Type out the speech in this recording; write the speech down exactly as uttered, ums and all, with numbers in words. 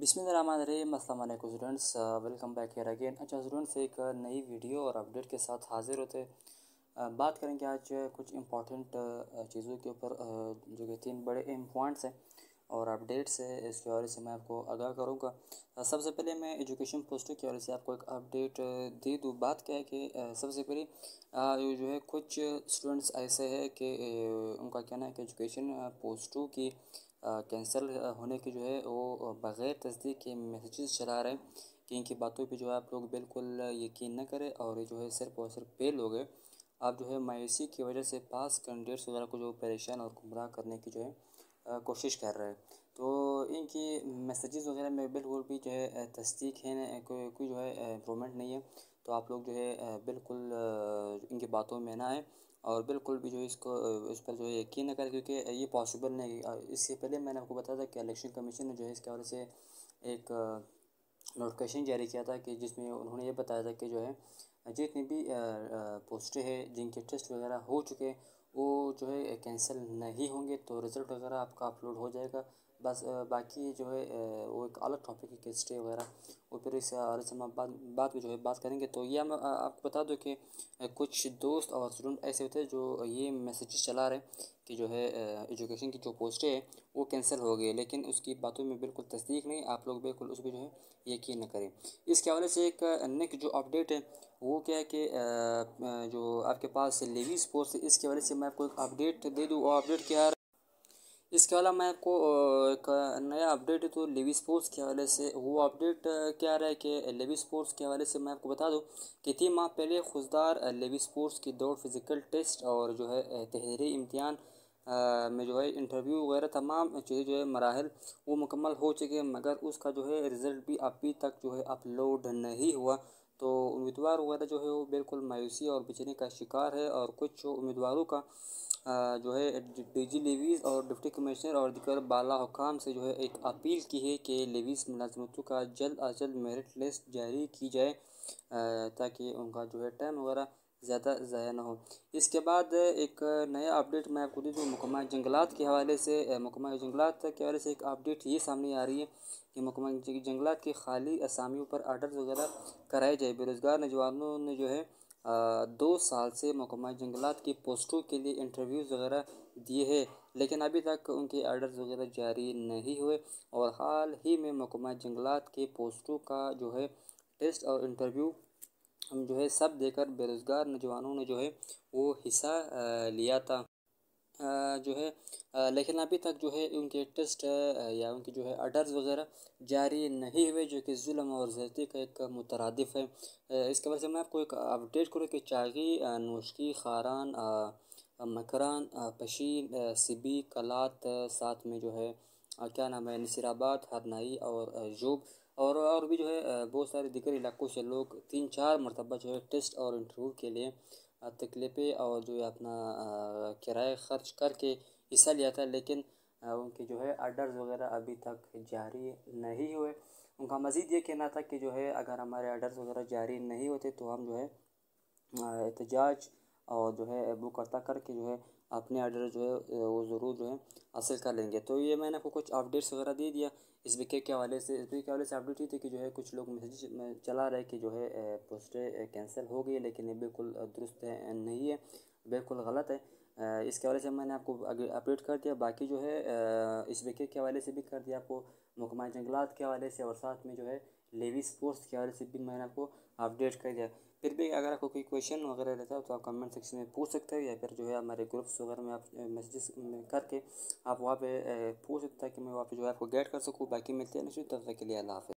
बिस्मिल्लाहिर्रहमानिर्रहीम अस्सलाम वालेकुम students, welcome back here again. अच्छा स्टूडेंट्स, एक नई वीडियो और अपडेट के साथ हाज़िर होते। बात करेंगे आज कुछ इम्पॉर्टेंट चीज़ों के ऊपर, जो कि तीन बड़े एम पॉइंट्स हैं और अपडेट्स है, इसके हवाले से मैं आपको आगाह करूँगा। सबसे पहले मैं एजुकेशन पोस्टों के हवाले से आपको एक अपडेट दे दूँ। बात क्या है कि सबसे पहले जो है कुछ स्टूडेंट्स ऐसे हैं कि उनका कहना है कि एजुकेशन पोस्टों की कैंसिल होने की जो है वो बग़ैर तस्दीक के मैसेजेस चला रहे हैं, कि इनकी बातों पे जो है आप लोग बिल्कुल यकीन न करें और ये जो है सिर्फ और सिर्फ फेल हो गए। आप जो है मायूसी की वजह से पास कैंडिडेट्स वगैरह को जो परेशान और गुमराह करने की जो है कोशिश कर रहे हैं। तो इनकी मैसेजेस वगैरह में बिल्कुल भी जो है तस्दीक है न, कोई कोई जो है इम्प्रूवमेंट नहीं है। तो आप लोग जो है बिल्कुल इनकी बातों में ना आए और बिल्कुल भी जो इसको इस पर जो है यकीन न करें, क्योंकि ये पॉसिबल नहीं है। इससे पहले मैंने आपको बताया था कि इलेक्शन कमीशन ने जो है इसके हवाले से एक नोटिफिकेशन जारी किया था, कि जिसमें उन्होंने ये बताया था कि जो है जितनी भी पोस्टें हैं जिनके टेस्ट वगैरह हो चुके वो जो है कैंसिल नहीं होंगे, तो रिज़ल्ट वगैरह आपका अपलोड हो जाएगा। बस बाकी जो है वो एक अलग टॉपिक है कि स्टे वगैरह, और फिर इस बाद बात में जो है बात करेंगे। तो ये हम आपको बता दूं कि कुछ दोस्त और स्टूडेंट ऐसे होते हैं जो ये मैसेजेस चला रहे हैं कि जो है एजुकेशन की जो पोस्टें हैं वो कैंसिल हो गई, लेकिन उसकी बातों में बिल्कुल तस्दीक नहीं। आप लोग बिल्कुल उस पर जो है यकीन न करें। इसके हवाले से एक नेक्स्ट जो अपडेट है वो क्या है कि जो आपके पास लेवी स्पोर्ट्स है, इसके हवाले से मैं आपको एक अपडेट दे दूँ। और अपडेट क्या है इसके अलावा मैं आपको एक नया अपडेट है, तो लेवी स्पोर्ट्स के हवाले से वो अपडेट क्या रहा है कि लेवी स्पोर्ट्स के हवाले से मैं आपको बता दूं कि तीन माह पहले खुददार लेवी स्पोर्ट्स की दौड़ फिज़िकल टेस्ट और जो है तहरीरी इम्तिहान में जो है इंटरव्यू वगैरह तमाम चीज़ें जो है मराहल वो मुकम्मल हो चुके हैं, मगर उसका जो है रिज़ल्ट भी अभी तक जो है अपलोड नहीं हुआ। तो उम्मीदवार वगैरह जो है वो बिल्कुल मायूसी और बेचैनी का शिकार है, और कुछ उम्मीदवारों का जो है डीजी लेवीज़ और डिप्टी कमिश्नर और दिगर बाला हुकाम से जो है एक अपील की है कि लेवीज़ मुलाजमतों का जल्द अज जल्द मेरिट लिस्ट जारी की जाए, ताकि उनका जो है टाइम वगैरह ज़्यादा ज़ाया ना हो। इसके बाद एक नया अपडेट मैं आपको दे दूँ महकमा जंगलात के हवाले से। महकमा जंगलात के हवाले से एक अपडेट ये सामने आ रही है कि महकमा जंगलात के खाली असामियों पर आर्डर वगैरह कराए जाए। बेरोज़गार नौजवानों ने जो है आ, दो साल से महकमा जंगलात की पोस्टों के लिए इंटरव्यूज़ वगैरह दिए हैं, लेकिन अभी तक उनके आर्डर्स वगैरह जारी नहीं हुए, और हाल ही में महकमा जंगलात के पोस्टों का जो है टेस्ट और इंटरव्यू हम जो है सब देकर बेरोज़गार नौजवानों ने जो है वो हिस्सा लिया था आ, जो है आ, लेकिन अभी तक जो है उनके टेस्ट या उनके जो है आर्डर्स वगैरह जारी नहीं हुए, जो कि जुल्म और ज़्यादती का एक मुतरादिफ़ है। इसके वजह से मैं आपको एक अपडेट करूँ कि चागी, नौशकी, खारान, मकरान, पशीन, सिबी, कलात, साथ में जो है आ, क्या नाम है, नसीराबाद, हरनाई और जोब और और भी जो है बहुत सारे दिगर इलाकों से लोग तीन चार मरतबा जो है टेस्ट और इंटरव्यू के लिए तकलीफ़ें और जो है अपना किराया खर्च करके हिस्सा लिया था, लेकिन उनके जो है आर्डर्स वगैरह अभी तक जारी नहीं हुए। उनका मज़ीद ये कहना था कि जो है अगर हमारे आर्डर्स वगैरह जारी नहीं होते तो हम जो है एहतजाज और जो है बुक अता करके जो है अपने आर्डर जो है वो ज़रूर जो है हासिल कर लेंगे। तो ये मैंने आपको कुछ अपडेट्स वगैरह दे दिया एस बी के के हवाले से। एस बी के के हवाले से अपडेट ये थी कि जो है कुछ लोग मैसेज में चला रहे कि जो है पोस्टें कैंसिल हो गई, लेकिन ये बिल्कुल दुरुस्त है नहीं है, बिल्कुल गलत है। इसके हवाले से मैंने आपको अपडेट कर दिया। बाकी जो है एस बी के के हवाले से भी कर दिया आपको, महकमा जंगलात के हवाले से, और साथ में जो है लेवी स्पोर्ट्स के हवाले से भी मैंने आपको अपडेट कर दिया। फिर भी अगर आपको कोई क्वेश्चन वगैरह रहता है तो आप कमेंट सेक्शन में पूछ सकते हो, या फिर जो है हमारे ग्रुप्स वगैरह में आप मैसेजेस करके आप वहाँ पे पूछ सकते हैं कि मैं वहाँ पे जो है आपको गाइड कर सकूँ। बाकी मिलते हैं नहीं, तब तक के लिए अल्लाह हाफ़िज़।